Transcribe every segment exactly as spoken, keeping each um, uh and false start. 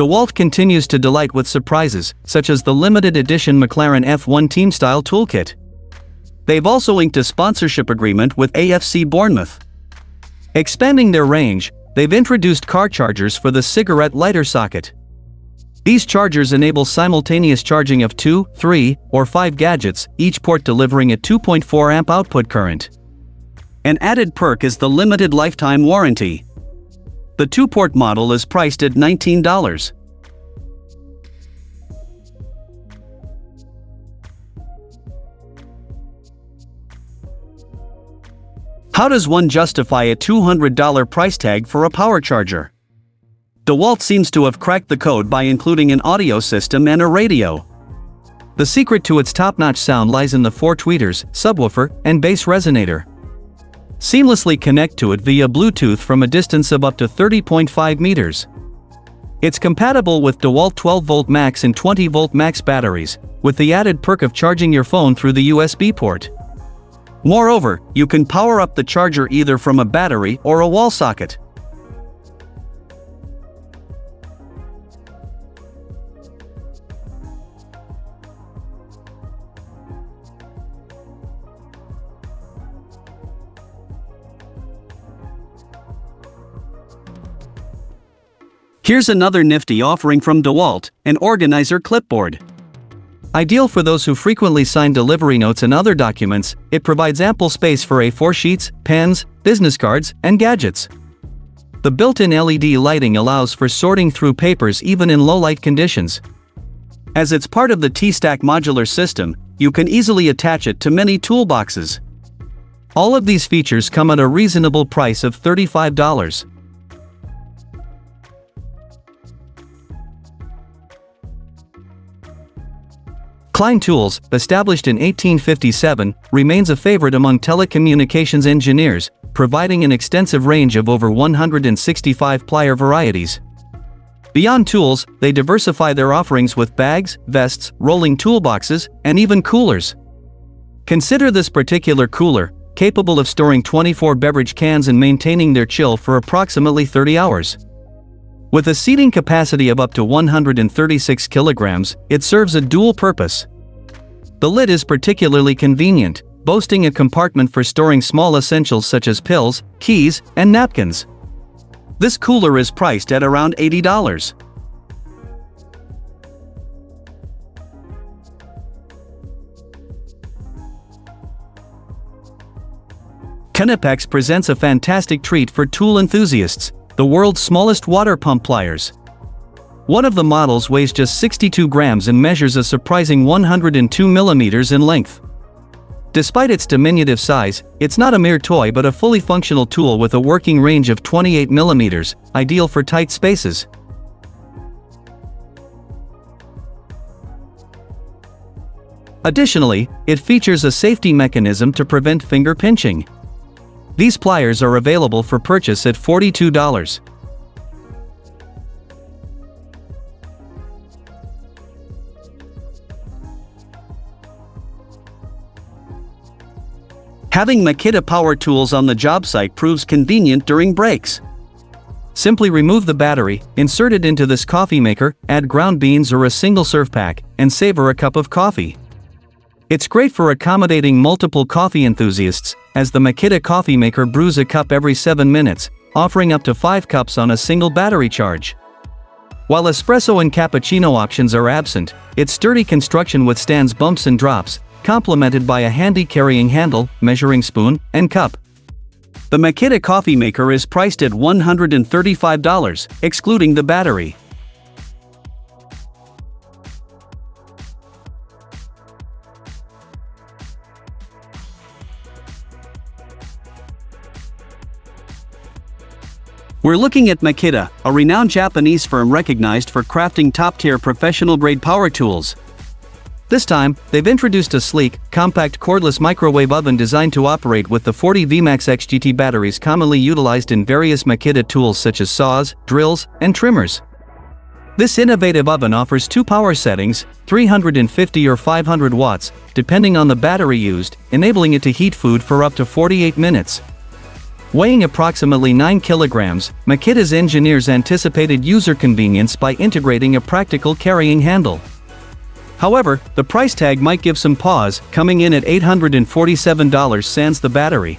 DeWalt continues to delight with surprises, such as the limited edition McLaren F one team style toolkit. They've also inked a sponsorship agreement with A F C Bournemouth. Expanding their range, they've introduced car chargers for the cigarette lighter socket. These chargers enable simultaneous charging of two, three, or five gadgets, each port delivering a two point four amp output current. An added perk is the limited lifetime warranty. The two-port model is priced at nineteen dollars. How does one justify a two hundred dollar price tag for a power charger? DeWalt seems to have cracked the code by including an audio system and a radio. The secret to its top-notch sound lies in the four tweeters, subwoofer, and bass resonator. Seamlessly connect to it via Bluetooth from a distance of up to thirty point five meters. It's compatible with DeWalt twelve volt max and twenty volt max batteries, with the added perk of charging your phone through the U S B port. Moreover, you can power up the charger either from a battery or a wall socket. Here's another nifty offering from DeWalt, an organizer clipboard. Ideal for those who frequently sign delivery notes and other documents, it provides ample space for A four sheets, pens, business cards, and gadgets. The built-in L E D lighting allows for sorting through papers even in low-light conditions. As it's part of the T-Stack modular system, you can easily attach it to many toolboxes. All of these features come at a reasonable price of thirty-five dollars. Klein Tools, established in eighteen fifty-seven, remains a favorite among telecommunications engineers, providing an extensive range of over one hundred sixty-five plier varieties. Beyond tools, they diversify their offerings with bags, vests, rolling toolboxes, and even coolers. Consider this particular cooler, capable of storing twenty-four beverage cans and maintaining their chill for approximately thirty hours. With a seating capacity of up to one hundred thirty-six kilograms, it serves a dual purpose. The lid is particularly convenient, boasting a compartment for storing small essentials such as pills, keys, and napkins. This cooler is priced at around eighty dollars. KNIPEX presents a fantastic treat for tool enthusiasts: the world's smallest water pump pliers. One of the models weighs just sixty-two grams and measures a surprising one hundred two millimeters in length. Despite its diminutive size, it's not a mere toy but a fully functional tool with a working range of twenty-eight millimeters, ideal for tight spaces. Additionally, it features a safety mechanism to prevent finger pinching. These pliers are available for purchase at forty-two dollars. Having Makita power tools on the job site proves convenient during breaks. Simply remove the battery, insert it into this coffee maker, add ground beans or a single serve pack, and savor a cup of coffee. It's great for accommodating multiple coffee enthusiasts, as the Makita coffee maker brews a cup every seven minutes, offering up to five cups on a single battery charge. While espresso and cappuccino options are absent, its sturdy construction withstands bumps and drops, complemented by a handy carrying handle, measuring spoon, and cup. The Makita coffee maker is priced at one hundred thirty-five dollars, excluding the battery. We're looking at Makita, a renowned Japanese firm recognized for crafting top-tier professional-grade power tools. This time, they've introduced a sleek, compact cordless microwave oven designed to operate with the forty volts X G T batteries commonly utilized in various Makita tools such as saws, drills, and trimmers. This innovative oven offers two power settings, three hundred fifty or five hundred watts, depending on the battery used, enabling it to heat food for up to forty-eight minutes. Weighing approximately nine kilograms, Makita's engineers anticipated user convenience by integrating a practical carrying handle. However, the price tag might give some pause, coming in at eight hundred forty-seven dollars sans the battery.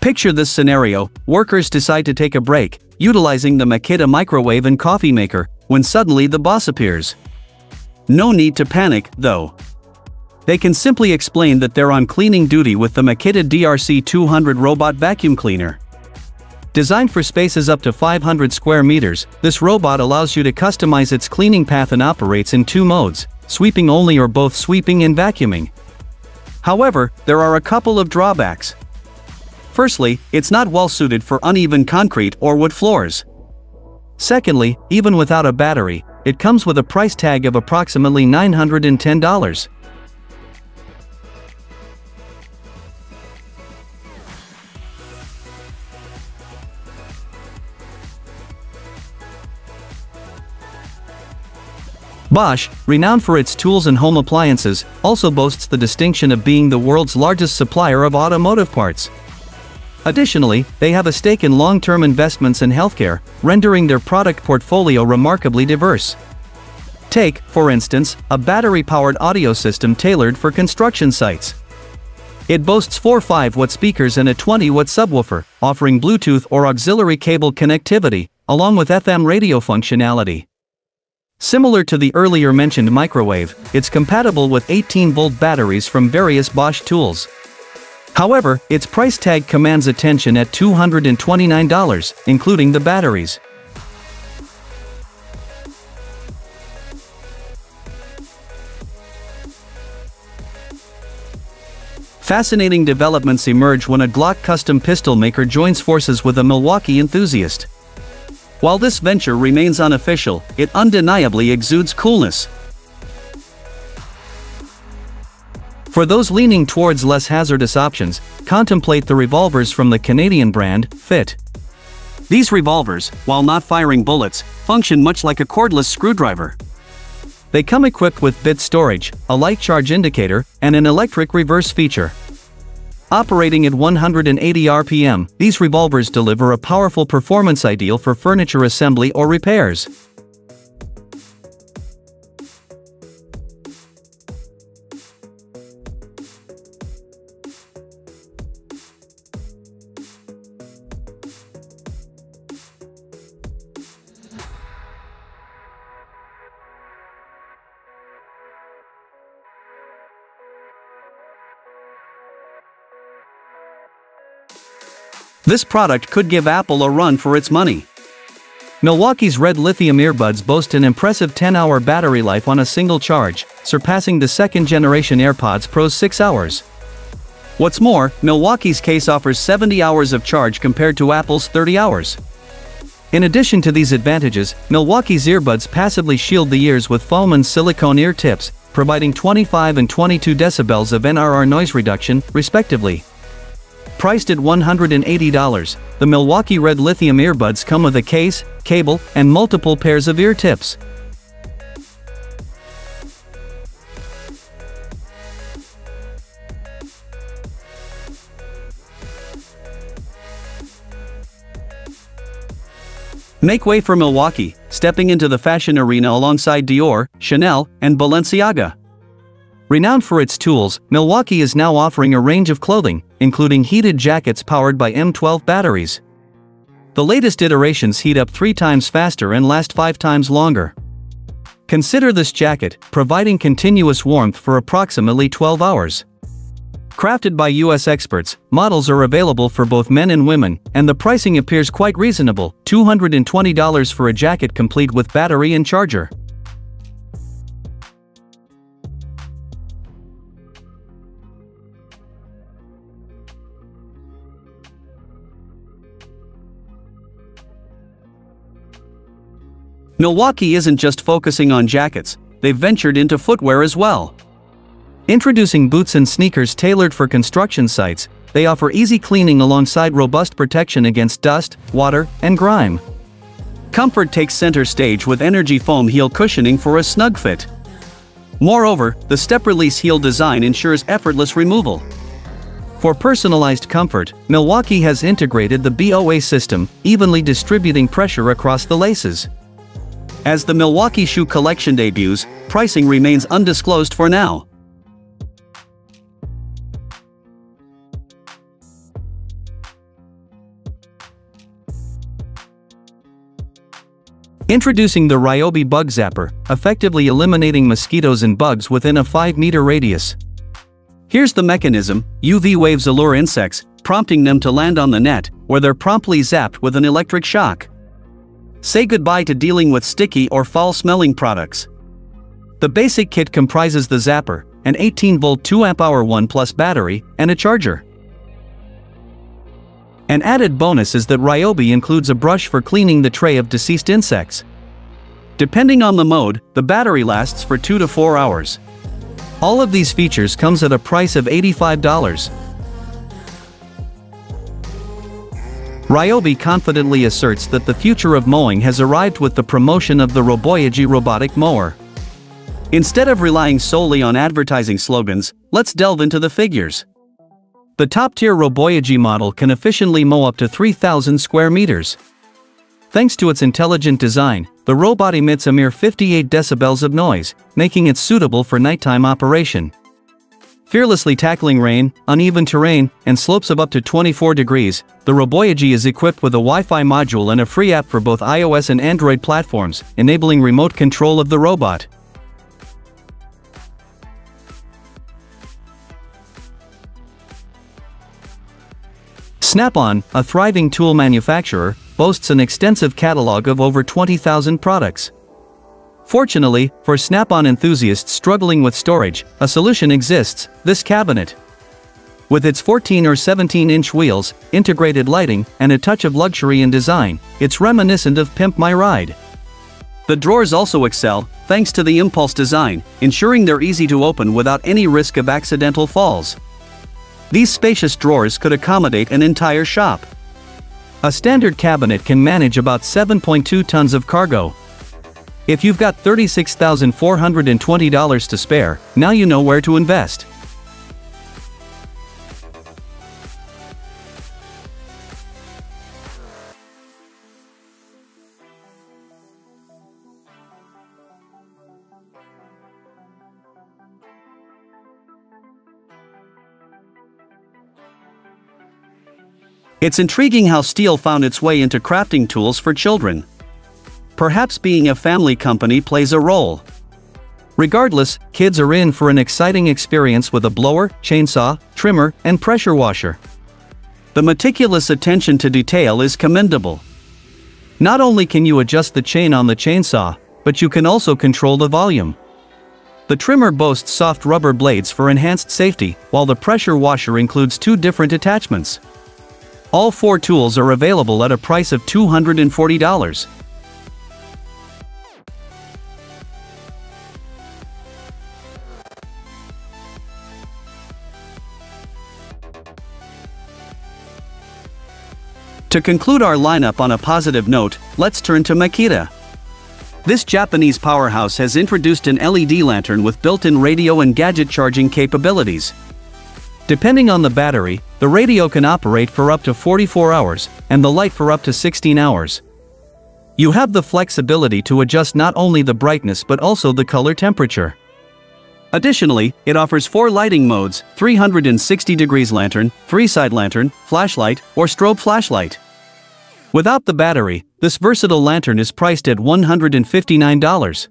Picture this scenario: workers decide to take a break, utilizing the Makita microwave and coffee maker, when suddenly the boss appears. No need to panic, though. They can simply explain that they're on cleaning duty with the Makita D R C two hundred robot vacuum cleaner. Designed for spaces up to five hundred square meters, this robot allows you to customize its cleaning path and operates in two modes, sweeping only or both sweeping and vacuuming. However, there are a couple of drawbacks. Firstly, it's not well suited for uneven concrete or wood floors. Secondly, even without a battery, it comes with a price tag of approximately nine hundred ten dollars. Bosch, renowned for its tools and home appliances, also boasts the distinction of being the world's largest supplier of automotive parts. Additionally, they have a stake in long-term investments in healthcare, rendering their product portfolio remarkably diverse. Take, for instance, a battery-powered audio system tailored for construction sites. It boasts four five watt speakers and a twenty watt subwoofer, offering Bluetooth or auxiliary cable connectivity, along with F M radio functionality. Similar to the earlier mentioned microwave, it's compatible with eighteen volt batteries from various Bosch tools. However, its price tag commands attention at two hundred twenty-nine dollars, including the batteries. Fascinating developments emerge when a Glock custom pistol maker joins forces with a Milwaukee enthusiast. While this venture remains unofficial, it undeniably exudes coolness. For those leaning towards less hazardous options, contemplate the revolvers from the Canadian brand, F I T. These revolvers, while not firing bullets, function much like a cordless screwdriver. They come equipped with bit storage, a light charge indicator, and an electric reverse feature. Operating at one hundred eighty R P M, these revolvers deliver a powerful performance ideal for furniture assembly or repairs. This product could give Apple a run for its money. Milwaukee's red lithium earbuds boast an impressive ten hour battery life on a single charge, surpassing the second-generation AirPods Pro's six hours. What's more, Milwaukee's case offers seventy hours of charge compared to Apple's thirty hours. In addition to these advantages, Milwaukee's earbuds passively shield the ears with foam and silicone ear tips, providing twenty-five and twenty-two decibels of N R R noise reduction, respectively. Priced at one hundred eighty dollars, the Milwaukee Red Lithium earbuds come with a case, cable, and multiple pairs of ear tips. Make way for Milwaukee, stepping into the fashion arena alongside Dior, Chanel, and Balenciaga. Renowned for its tools, Milwaukee is now offering a range of clothing, including heated jackets powered by M twelve batteries. The latest iterations heat up three times faster and last five times longer. Consider this jacket, providing continuous warmth for approximately twelve hours. Crafted by U S experts, models are available for both men and women, and the pricing appears quite reasonable, two hundred twenty dollars for a jacket complete with battery and charger. Milwaukee isn't just focusing on jackets, they've ventured into footwear as well. Introducing boots and sneakers tailored for construction sites, They offer easy cleaning alongside robust protection against dust, water, and grime. Comfort takes center stage with energy foam heel cushioning for a snug fit. Moreover, the step-release heel design ensures effortless removal. For personalized comfort, Milwaukee has integrated the B O A system, evenly distributing pressure across the laces. As the Milwaukee shoe collection debuts, pricing remains undisclosed for now. Introducing the Ryobi Bug Zapper, effectively eliminating mosquitoes and bugs within a five meter radius. Here's the mechanism: U V waves allure insects, prompting them to land on the net, where they're promptly zapped with an electric shock. Say goodbye to dealing with sticky or foul-smelling products. The basic kit comprises the zapper, an eighteen volt two amp hour one plus battery, and a charger. An added bonus is that Ryobi includes a brush for cleaning the tray of deceased insects. Depending on the mode, the battery lasts for two to four hours. All of these features comes at a price of eighty-five dollars. Ryobi confidently asserts that the future of mowing has arrived with the promotion of the Roboyagi robotic mower. Instead of relying solely on advertising slogans, let's delve into the figures. The top-tier Roboyagi model can efficiently mow up to three thousand square meters. Thanks to its intelligent design, the robot emits a mere fifty-eight decibels of noise, making it suitable for nighttime operation. Fearlessly tackling rain, uneven terrain, and slopes of up to twenty-four degrees, the Roboyagi is equipped with a Wi-Fi module and a free app for both i O S and Android platforms, enabling remote control of the robot. Snap-on, a thriving tool manufacturer, boasts an extensive catalog of over twenty thousand products. Fortunately, for Snap-on enthusiasts struggling with storage, a solution exists: this cabinet. With its fourteen or seventeen inch wheels, integrated lighting, and a touch of luxury in design, it's reminiscent of Pimp My Ride. The drawers also excel, thanks to the impulse design, ensuring they're easy to open without any risk of accidental falls. These spacious drawers could accommodate an entire shop. A standard cabinet can manage about seven point two tons of cargo. If you've got thirty-six thousand four hundred twenty dollars to spare, now you know where to invest. It's intriguing how steel found its way into crafting tools for children. Perhaps being a family company plays a role. Regardless, kids are in for an exciting experience with a blower, chainsaw, trimmer, and pressure washer. The meticulous attention to detail is commendable. Not only can you adjust the chain on the chainsaw, but you can also control the volume. The trimmer boasts soft rubber blades for enhanced safety, while the pressure washer includes two different attachments. All four tools are available at a price of two hundred forty dollars. To conclude our lineup on a positive note, let's turn to Makita. This Japanese powerhouse has introduced an L E D lantern with built-in radio and gadget charging capabilities. Depending on the battery, the radio can operate for up to forty-four hours, and the light for up to sixteen hours. You have the flexibility to adjust not only the brightness but also the color temperature. Additionally, it offers four lighting modes: three hundred sixty degrees lantern, three side lantern, flashlight, or strobe flashlight. Without the battery, this versatile lantern is priced at one hundred fifty-nine dollars.